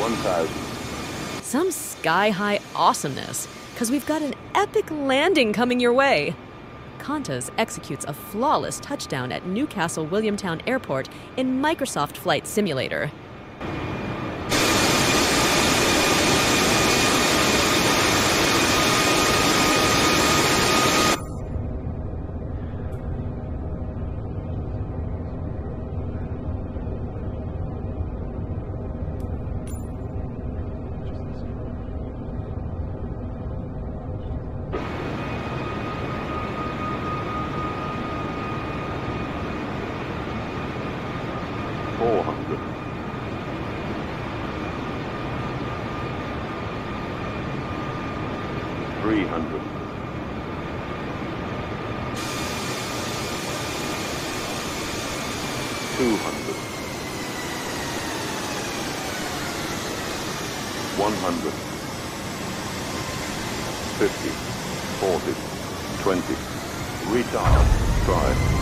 1,000. Some sky-high awesomeness, because we've got an epic landing coming your way. Qantas executes a flawless touchdown at Newcastle Williamtown Airport in Microsoft Flight Simulator. Retard. Drive.